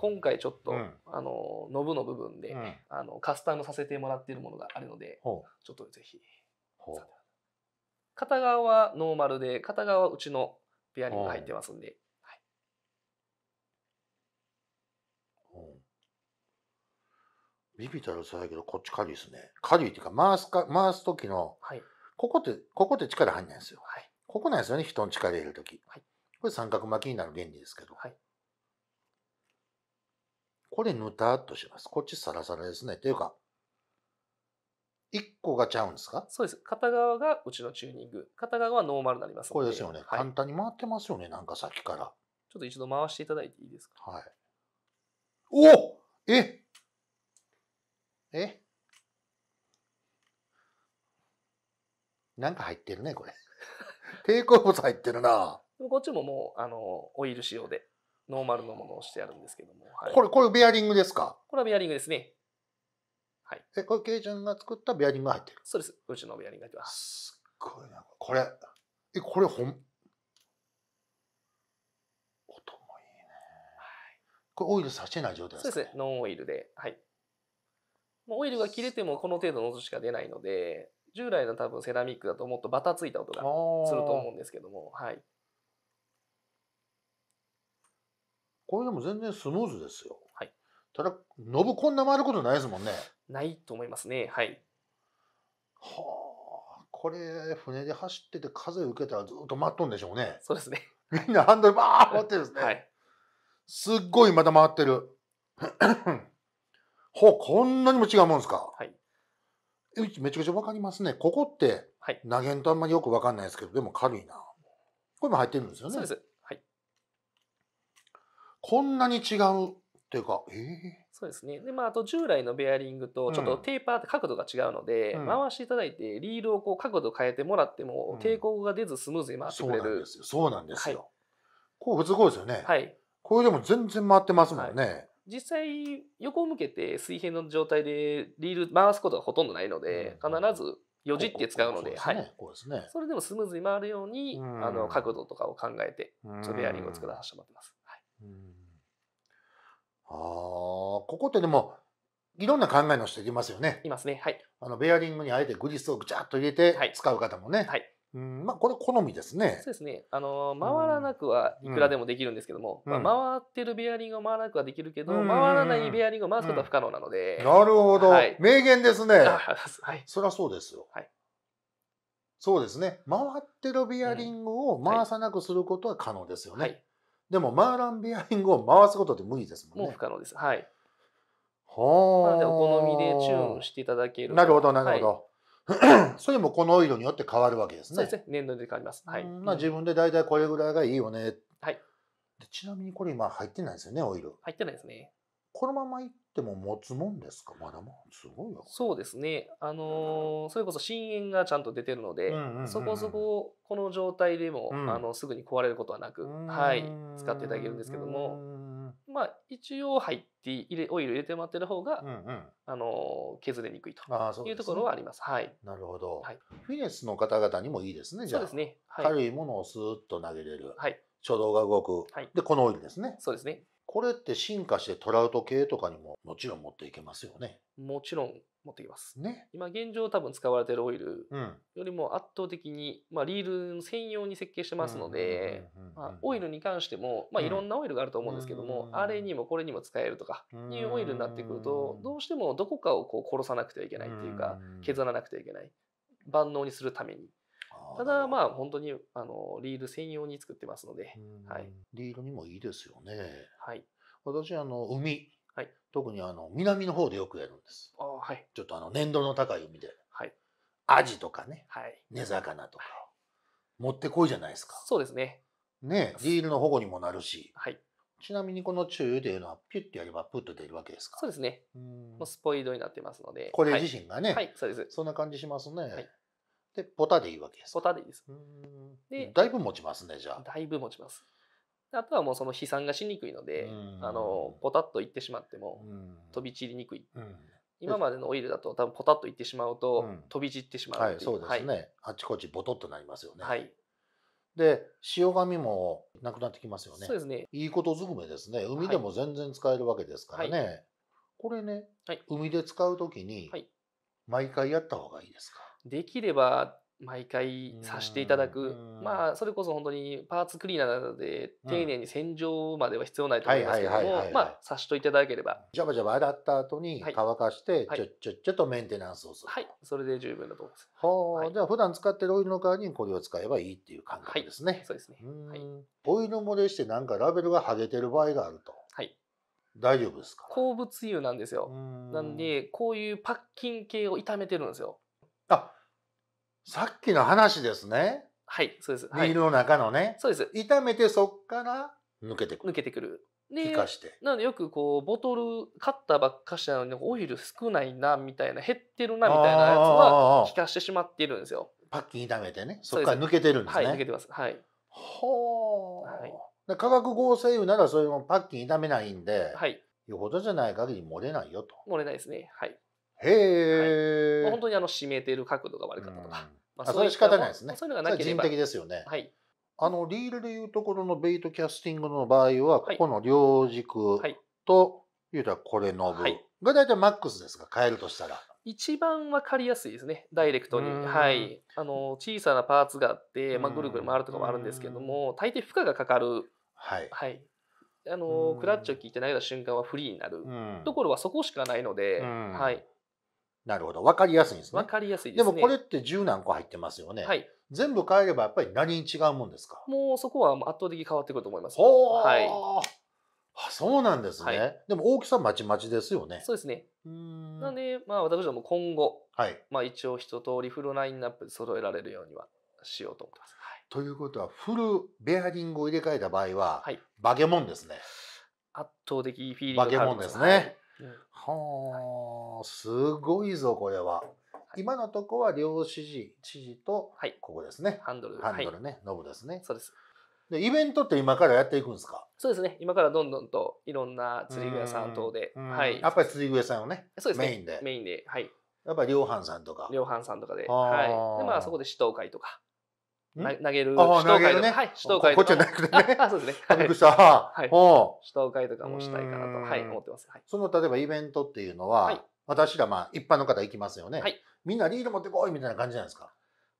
今回ちょっと、うん、ノブの部分で、うん、カスタムさせてもらっているものがあるので、うん、ちょっとぜひ。片側はノーマルで片側はうちのペアリングが入ってますんで、ビビったらそうやけどこっち軽いですね。軽いっていうか回す時の、はい、ここって力入んないんですよ、はい、ここなんですよね、人の力入れる時、はい、これ三角巻きになる原理ですけど、はい、これぬたっとします。こっちサラサラですね。というか1個がちゃうんですか？そうです。片側がうちのチューニング、片側はノーマルになりますので。これですよね。はい、簡単に回ってますよね。なんかさっきから。ちょっと一度回していただいていいですか？はい。お！え？なんか入ってるね、これ。抵抗物入ってるな。こっちももう、オイル仕様で、ノーマルのものをしてあるんですけども。はい、これベアリングですか？これはベアリングですね。はい、これケイちゃんが作ったベアリングが入ってる。そうです、うちのベアリングが入ってます。すっごいなこれ。これ音もいいね。これオイルさしてない状態ですか？そうですね、ノンオイルで、はい、もうオイルが切れてもこの程度の音しか出ないので、従来の多分セラミックだともっとバタついた音がすると思うんですけども、はい、これでも全然スムーズですよ。はい、ただノブこんな回ることないですもんね。ないと思いますね。はい。はあ、これ船で走ってて風受けたらずっと回っとんでしょうね。そうですね。みんなハンドルバーッ回ってるんですね。はい。すっごいまた回ってる。ほう、こんなにも違うもんですか。はい。めちゃくちゃわかりますね。ここって投げんとあんまりよくわかんないですけど、でも軽いな。これも入ってるんですよね。そうです。はい。こんなに違う。というか、そうですね。で、まあ、あと従来のベアリングとちょっとテーパーって角度が違うので、うん、回していただいてリールをこう角度変えてもらっても抵抗が出ずスムーズに回ってくれる、うん、そうなんですよ。はい、これすごいですよね。はい、これでも全然回ってますもんね。はい、実際横を向けて水平の状態でリール回すことがほとんどないので、うん、必ずよじって使うので、それでもスムーズに回るように、うん、角度とかを考えてベアリングを作らせてもらってます。はい、うん、ここってでもいろんな考えの人いますよね。いますね。はい。ベアリングにあえてグリスをぐちゃっと入れて使う方もね。はい。うん、まあこれ好みですね。そうですね。回らなくはいくらでもできるんですけども、うん、まあ、回ってるベアリングを回らなくはできるけど、うん、回らないベアリングを回すことは不可能なので。うん、なるほど。はい、名言ですね。はい。そりゃそうですよ。はい。そうですね。回ってるベアリングを回さなくすることは可能ですよね。はい、でもマーランベアリングを回すことって無理ですもんね。もう不可能です。はい。はあ。なのでお好みでチューンしていただける。なるほど、なるほど。それもこのオイルによって変わるわけですね。そうですね。年度で変わります。はい。まあ自分でだいたいこれぐらいがいいよね。はい。ちなみにこれ今入ってないですよね、オイル。入ってないですね。このままいっても持つもんですか？まだもうすごいよ。そうですね。それこそ深淵がちゃんと出てるので、そこそここの状態でも、うん、すぐに壊れることはなく、はい、使っていただけるんですけども、まあ一応オイル入れてもらってる方が、削れにくいというところはあります。はい。なるほど。はい、フィネスの方々にもいいですね。じゃあそうですね。はい、軽いものをスーッと投げれる。はい。初動が動く。はい。でこのオイルですね。そうですね。これって進化してトラウト系とかにももちろん持っていけますよね。もちろん持っていきます。ね。今現状多分使われてるオイルよりも圧倒的に、まあ、リール専用に設計してますので、オイルに関しても、まあ、いろんなオイルがあると思うんですけども、あれにもこれにも使えるとかいうオイルになってくると、どうしてもどこかをこう殺さなくてはいけないっていうか、削らなくてはいけない、万能にするために。ただまあ本当にリール専用に作ってますので、はい、リールにもいいですよね。はい、私海、はい、特に南の方でよくやるんです。あ、はい、ちょっと粘度の高い海で、はい、アジとかね、はい、根魚とかを持ってこいじゃないですか。そうですね。ね、リールの保護にもなるし。はい、ちなみにこのチューというのはピュッてやればプッと出るわけですか？そうですね。もうスポイドになってますので、これ自身がね、はいはい、そうです。そんな感じしますね。はい、でポタでいいわけです。ポタでいいです。でだいぶ持ちますね。じゃあだいぶ持ちます。あとはもうその飛散がしにくいので、ポタッといってしまっても飛び散りにくい。今までのオイルだと多分ポタッといってしまうと飛び散ってしまう。はい、そうですね。あちこちボトッとなりますよね。はい。で塩紙もなくなってきますよね。そうですね。いいことずくめですね。海でも全然使えるわけですからね。はい、これね、はい、海で使うときに毎回やった方がいいですか。できれば毎回さしていただく、まあそれこそ本当にパーツクリーナーなどで丁寧に洗浄までは必要ないと思いますけども、まあさしといただければジャバジャバ洗った後に乾かしてちょっとメンテナンスをする、はい、それで十分だと思います。はあ、じゃあ普段使ってるオイルの代わりにこれを使えばいいっていう感覚ですね。そうですね。オイル漏れしてなんかラベルが剥げてる場合があると、はい大丈夫ですか。鉱物油なんですよ。なんでこういうパッキン系を炒めてるんですよ。あさっきの話ですね。はい、そうです。ビールの中のね。そうです。炒めてそっから抜けてくる。抜けてくる。で、なのでよくこうボトル買ったばっかしなのにオイル少ないなみたいな減ってるなみたいなやつは気化してしまっているんですよ。パッキン炒めてね。そっから抜けてるんですね。はい、抜けてます。はい。ほう。化学合成油ならそれもパッキン炒めないんで、はい。よほどじゃない限り漏れないよと。漏れないですね。はい。へえ、はい。本当に湿っている角度が悪かったとか。それ仕方ないですね。それは人的ですよね。はい、リールでいうところのベイトキャスティングの場合は、ここの両軸と、いうたらこれの部が大体マックスですが、変えるとしたら。一番わかりやすいですね、ダイレクトに。はい。小さなパーツがあって、ぐるぐる回るとかもあるんですけども、大抵負荷がかかる。はい。はい。クラッチを切って投げた瞬間はフリーになる。ところはそこしかないので、はい。なるほど、分かりやすいんですね。分かりやすいですね。でもこれって10何個入ってますよね。はい、全部変えればやっぱり何に違うもんですか。もうそこは圧倒的に変わってくると思います。はい、そうなんですね。はい、でも大きさまちまちですよね。そうですね。なので、まあ、私はもう今後、はい、まあ一応一通りフルラインナップで揃えられるようにはしようと思ってます。はい、ということはフルベアリングを入れ替えた場合は、はい、バケモンですね。圧倒的フィーリングがある。バケモンですね。はい、はあ、すごいぞこれは。今のとこは両指示とここですね。ハンドルね、ノブですね。そうです。でイベントって今からやっていくんですか。そうですね。今からどんどんといろんな釣り具屋さん等で、はい。やっぱり釣り具屋さんをね、メインで、はい。やっぱり量販さんとかで、はい。でまあそこで試投会とか。投げる試投会とかもしたいかなと思ってます。その例えばイベントっていうのは、私らまあ一般の方行きますよね。みんなリール持ってこいみたいな感じじゃないですか。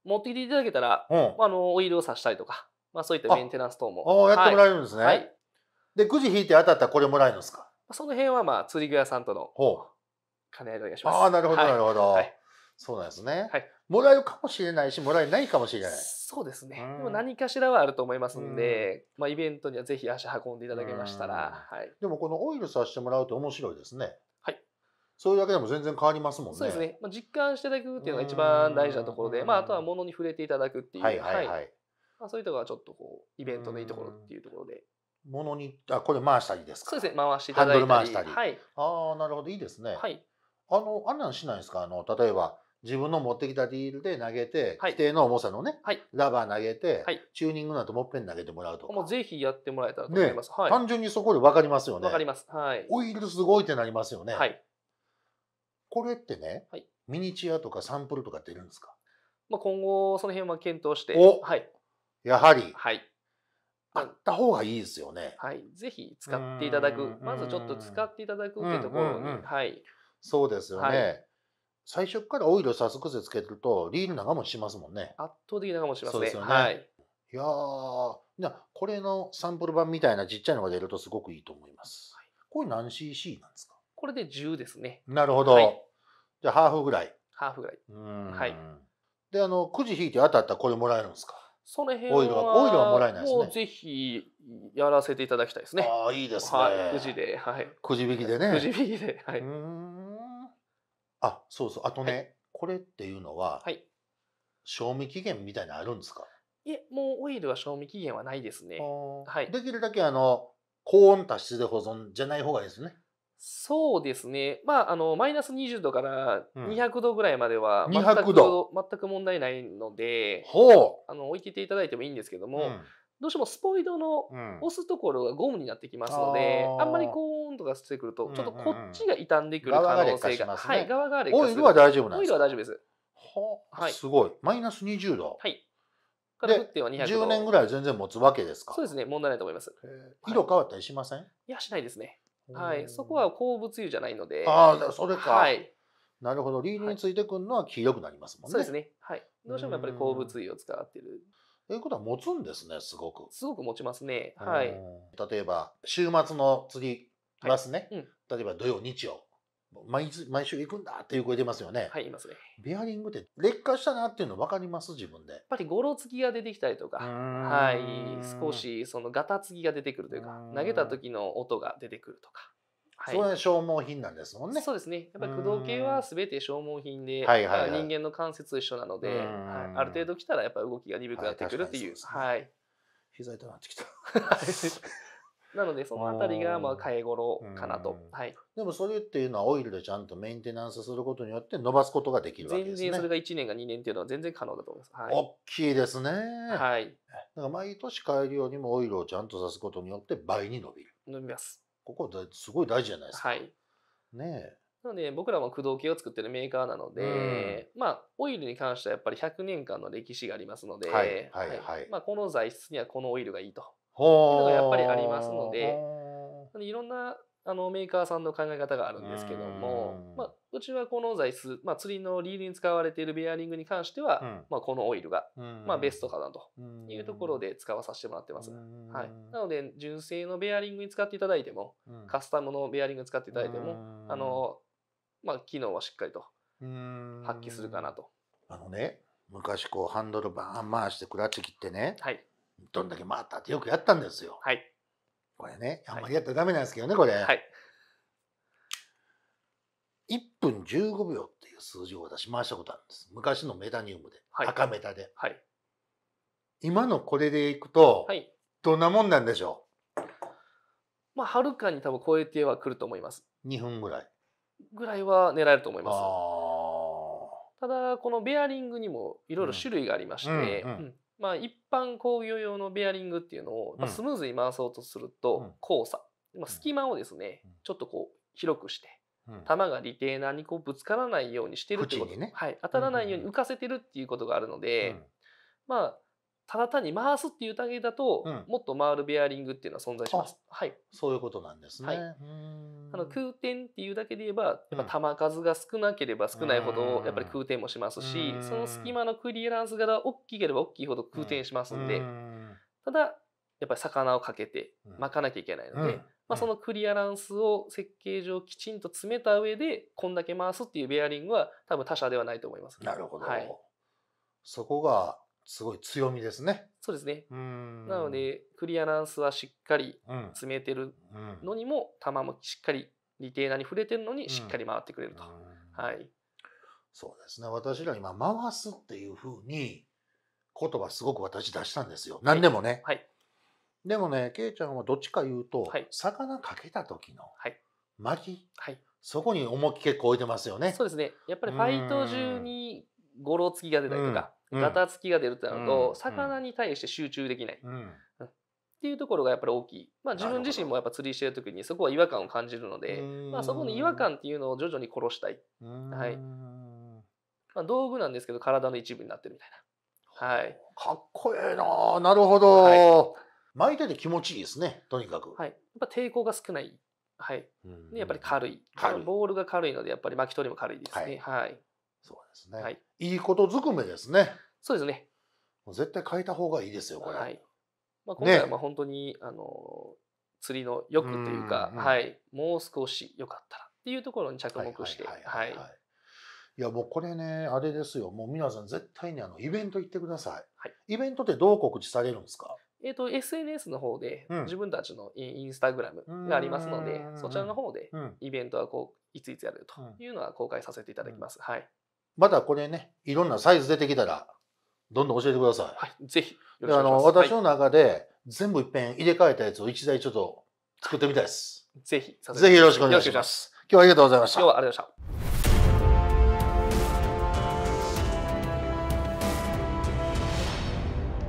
持ってきていただけたらオイルをさしたりとか、そういったメンテナンス等もやってもらえるんですね。でくじ引いて当たったらこれもらえるんですか。その辺はまあ釣り具屋さんとの兼ね合いでお願いします。ああなるほどなるほど。そうなんですね。もらえるかもしれないし、もらえないかもしれない。そうですね。でも何かしらはあると思いますんで、まあイベントにはぜひ足運んでいただけましたら。はい。でもこのオイルさせてもらうと面白いですね。はい。そういうだけでも全然変わりますもんね。そうですね。まあ実感していただくっていうのが一番大事なところで、まああとは物に触れていただくっていう。はいはいはい。まあそういうところはちょっとこうイベントのいいところっていうところで。物にこれ回したりですか。そうですね。回していただいたり。ハンドル回したり。はい。ああなるほどいいですね。はい。あんなんしないですか。例えば。自分の持ってきたリールで投げて、規定の重さのね、ラバー投げて、チューニングなんてもっぺん投げてもらうとか。もうぜひやってもらえたらと思います。単純にそこで分かりますよね。分かります。はい。オイルすごいってなりますよね。はい。これってね、ミニチュアとかサンプルとか出るんですか。まあ今後その辺は検討して。お、はい。やはり。はい。あった方がいいですよね。はい。ぜひ使っていただく。まずちょっと使っていただくってところに。はい。そうですよね。最初からオイルをさす癖つけるとリール長持ちしますもんね。圧倒的長持ちしますね。そうですよね。はい。いやー、これのサンプル版みたいなちっちゃいのが出るとすごくいいと思います。はい、これ何 cc なんですか。これで10ですね。なるほど。はい、じゃあハーフぐらい。ハーフぐらい。はい。でくじ引いて当たったらこれもらえるんですか。その辺はオイルはもらえないですね。もうぜひやらせていただきたいですね。ああいいですね。はい、くじで、はい。くじ引きでね。くじ引きで、はい。あ、そうそう。あとね、はい、これっていうのは、はい、賞味期限みたいなのあるんですか。いえ、もうオイルは賞味期限はないですね。はい。できるだけ高温多湿で保存じゃない方がいいですね。そうですね。まあマイナス20度から200度ぐらいまでは全く問題ないので、ほう。置いてていただいてもいいんですけども。どうしてもスポイドの押すところがゴムになってきますので、あんまり高温とかしてくるとちょっとこっちが傷んでくる可能性が、はい、側が劣化する。オイルは大丈夫なんですか。オイルは大丈夫です。はあ、すごい。マイナス20度。はい。から沸点は200度。10年ぐらい全然持つわけですか。そうですね、問題ないと思います。色変わったりしません？いや、しないですね。はい、そこは鉱物油じゃないので。ああ、それか。はい。なるほど、リールについてくるのは黄色くなりますもんね。そうですね。はい。どうしてもやっぱり鉱物油を使っている。ということは持つんですね、すごく。すごく持ちますね。はい。例えば、週末の釣りますね。例えば土曜、日曜。毎週行くんだっていう声出ますよね。はい、いますね。ベアリングって劣化したなっていうの分かります自分で。やっぱりゴロつきが出てきたりとか、はい、少しそのガタつきが出てくるというか、投げた時の音が出てくるとか。はい、それは消耗品なんですもんね。そうですね。やっぱり駆動系は全て消耗品で、人間の関節と一緒なので、はい、ある程度来たらやっぱ動きが鈍くなってくるっていう。はい。膝痛くなってきた。なのでそのあたりがまあ替え頃かなと。はい。でもそれっていうのはオイルでちゃんとメンテナンスすることによって伸ばすことができるわけですね。全然それが1年か2年っていうのは全然可能だと思います。はい、大きいですね。はい。だから毎年変えるようにもオイルをちゃんとさすことによって倍に伸びる。伸びます。ここはすごい大事じゃないですか。はい。ねえ。なので僕らも駆動系を作ってるメーカーなので、まあオイルに関してはやっぱり100年間の歴史がありますので、はいはいはい。まあこの材質にはこのオイルがいいと。のがやっぱりありますので、いろんなメーカーさんの考え方があるんですけども、まあ、うちはこの材質、まあ、釣りのリールに使われているベアリングに関しては、うん、まあこのオイルが、まあ、ベストかなというところで使わさせてもらってます。はい、なので純正のベアリングに使っていただいても、カスタムのベアリングに使っていただいても、まあ、機能はしっかりと発揮するかなと。ね、昔こうハンドルバーン回してクラッチ切ってね、はい、どんだけ回ったってよくやったんですよ。はい、これね、あんまりやったらダメなんですけどね、これ。はい、1分15秒っていう数字を私回したことあるんです。昔のメタニウムで、はい、赤メタで。はい、今のこれでいくと、はい、どんなもんなんでしょう。まあ、はるかに多分超えてはくると思います。2分ぐらい。ぐらいは狙えると思います。ただ、このベアリングにもいろいろ種類がありまして。まあ一般工業用のベアリングっていうのをスムーズに回そうとすると交差、隙間をですねちょっとこう広くして玉がリテーナーにこうぶつからないようにしてるってこと、はい、当たらないように浮かせてるっていうことがあるので、まあただ単に回すっていうだけだともっと回るベアリングっていうのは存在します。はい、そういうことなんですね。はい、空転っていうだけで言えばやっぱ玉数が少なければ少ないほどやっぱり空転もしますし、その隙間のクリアランスが大きければ大きいほど空転しますんで、ただやっぱり魚をかけて巻かなきゃいけないので、まあそのクリアランスを設計上きちんと詰めた上でこんだけ回すっていうベアリングは多分他社ではないと思います。なるほど。はい、そこがすごい強みですね。そうですね。なのでクリアランスはしっかり詰めてるのにも球もしっかりリテーナーに触れてるのにしっかり回ってくれると。はい。そうですね。私ら今回すっていう風に言葉すごく私出したんですよ。何でもね。はい。でもね、けいちゃんはどっちか言うと、はい、魚かけた時の巻き、はい、そこに重き結構置いてますよね。そうですね。やっぱりファイト中にゴロつきが出たりとか。ガタつきが出るってなると魚に対して集中できないっていうところがやっぱり大きい。まあ自分自身もやっぱ釣りしてる時にそこは違和感を感じるので、まあそこの違和感っていうのを徐々に殺したい。はい。まあ道具なんですけど体の一部になってるみたいな。はい。かっこええな。なるほど。巻いてて気持ちいいですね。とにかく。はい。やっぱ抵抗が少ない。はい。でやっぱり軽い。ボールが軽いのでやっぱり巻き取りも軽いですね。はい。そうですね。はい、いいことずくめですね。そうですね。もう絶対変えた方がいいですよ、これ。はい。まあ、今回はまあ本当に、ね、釣りの欲というか、はい、もう少し良かったらっていうところに着目して。はい。いや、もうこれね、あれですよ。もう皆さん絶対にイベント行ってください。はい。イベントってどう告知されるんですか？SNS の方で、自分たちのインスタグラムがありますので、そちらの方でイベントはこういついつやるというのは公開させていただきます。はい。またこれね、いろんなサイズ出てきたらどんどん教えてください。はい、ぜひ。私の中で全部いっぺん入れ替えたやつを一台ちょっと作ってみたいです。ぜひ。ぜひよろしくお願いします。今日はありがとうございました。今日はありがとう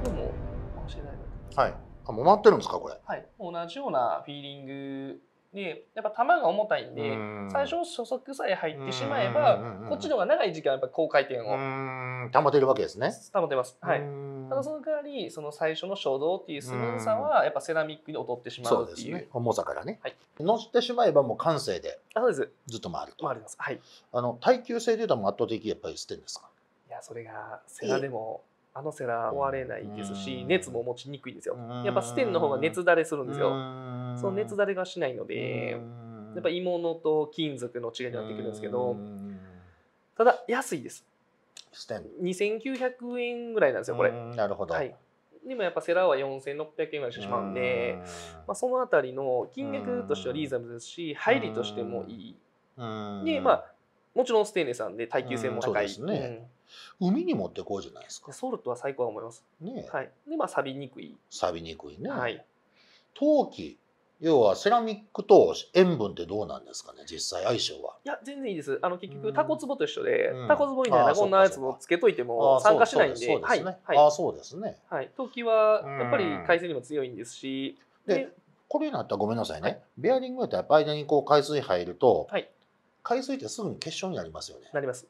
ございました。はい。あ、もう回ってるんですか、これ。はい。同じようなフィーリング。でやっぱ球が重たいんで最初初速さえ入ってしまえばこっちの方が長い時間やっぱ高回転を保てるわけですね。保てます。はい。ただその代わりその最初の初動っていうスムーズさはやっぱセラミックに劣ってしまうっていう、重さからね、はい、乗ってしまえばもう感性でずっと回ると。回ります、はい。耐久性というのも圧倒的やっぱりステンですか。いやそれがセラでもセラ壊れないですし、熱も持ちにくいですよ。やっぱステンの方が熱だれするんですよ。その熱だれがしないので、やっぱ鋳物と金属の違いになってくるんですけど、ただ安いです。2900円ぐらいなんですよこれ。なるほど。はい。でもやっぱセラは4600円ぐらいしてしまうんで、そのあたりの金額としてはリーズナブルですし、入りとしてもいい。でもちろんステンレスなんで耐久性も高い。海に持ってこうじゃないですか。ソルトは最高だと思います。ね。はい。で錆びにくい。錆びにくいね。はい。陶器、要はセラミックと塩分ってどうなんですかね、実際相性は。いや全然いいです。結局タコ壺と一緒で、タコ壺みたいなこんなやつもつけといても酸化しないんで、はい。あ、そうですね。はい。陶器はやっぱり海水にも強いんですし。で、これになったらごめんなさいね。ベアリングやったら間にこう海水入ると、海水ってすぐに結晶になりますよね。なります。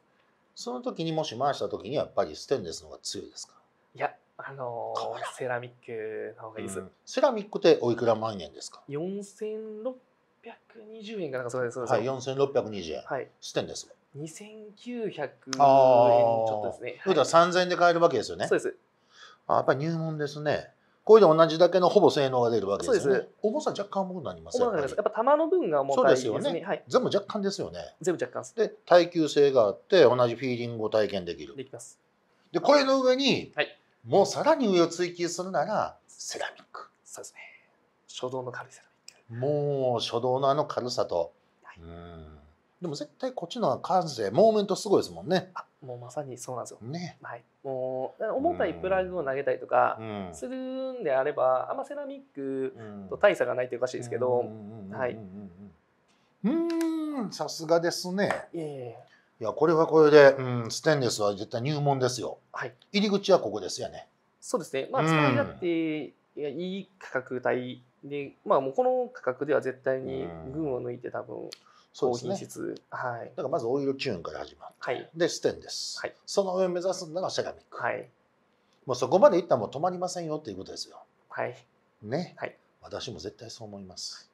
その時にもし回した時にやっぱりステンレスの方が強いですか。いやセラミックの方がいいです、セラミックっておいくら万円ですか。4620円かなんかそれです。はい、4620円。はい。ステンレス2900円ちょっとですね。そうだ、3000円で買えるわけですよね。そうです。あ、やっぱり入門ですね。これで同じだけのほぼ性能が出るわけですね。重さ若干重くなります。やっぱ玉の分が重たいですね。全部若干ですよね。全部若干です。で、耐久性があって同じフィーリングを体験できる。できます。で、これの上にもうさらに上を追求するならセラミック。そうですね。初動の軽いセラミック。もう初動の軽さと。でも絶対こっちの方が感性、モーメントすごいですもんね。もうまさにそうなんですよ。ね。はい。もう重たいプラグを投げたりとかするんであれば、あんまセラミックと大差がないっておかしいですけど、はい。さすがですね。いやこれはこれで、ステンレスは絶対入門ですよ。はい。入り口はここですよね。そうですね。使い勝手がいい価格帯で、もうこの価格では絶対に群を抜いて多分。高品質、はい。だからまずオイルチューンから始まって、はい、でステンレス、はい、その上を目指すのがセラミック、はい、もうそこまでいったらもう止まりませんよっていうことですよ。はい。ね。はい。私も絶対そう思います。